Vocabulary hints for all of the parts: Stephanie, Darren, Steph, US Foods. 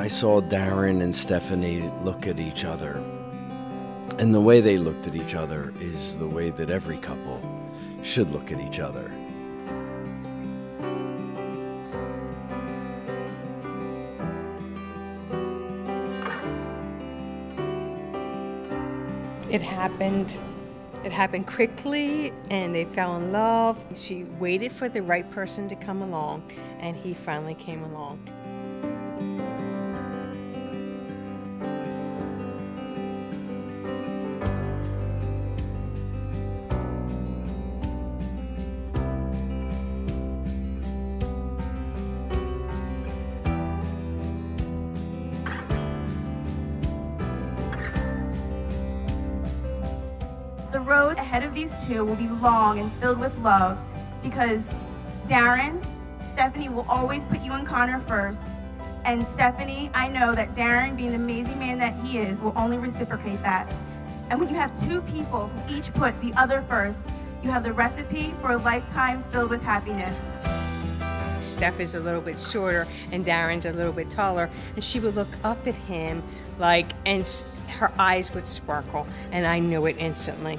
I saw Darren and Stephanie look at each other. And the way they looked at each other is the way that every couple should look at each other. It happened quickly, and they fell in love. She waited for the right person to come along, and he finally came along. The road ahead of these two will be long and filled with love, because Darren, Stephanie will always put you and Connor first. And Stephanie, I know that Darren, being the amazing man that he is, will only reciprocate that. And when you have two people who each put the other first, you have the recipe for a lifetime filled with happiness. Steph is a little bit shorter and Darren's a little bit taller, and she would look up at him and her eyes would sparkle, and I knew it instantly.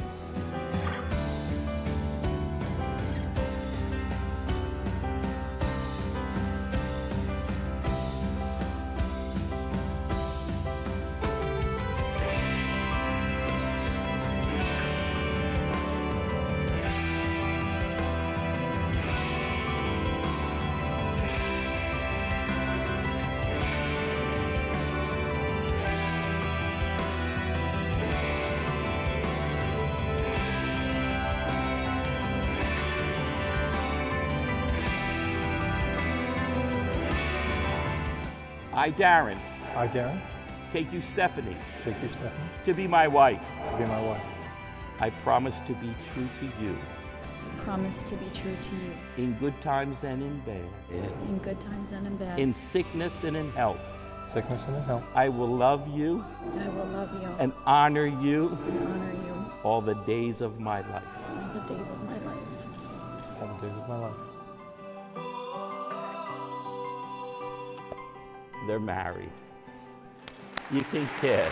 I, Darren. I, Darren. Take you, Stephanie. Take you, Stephanie. To be my wife. To be my wife. I promise to be true to you. Promise to be true to you. In good times and in bad. In good times and in bad. In sickness and in health. Sickness and in health. I will love you. I will love you. And honor you. And honor you. All the days of my life. All the days of my life. All the days of my life. They're married. You can kiss.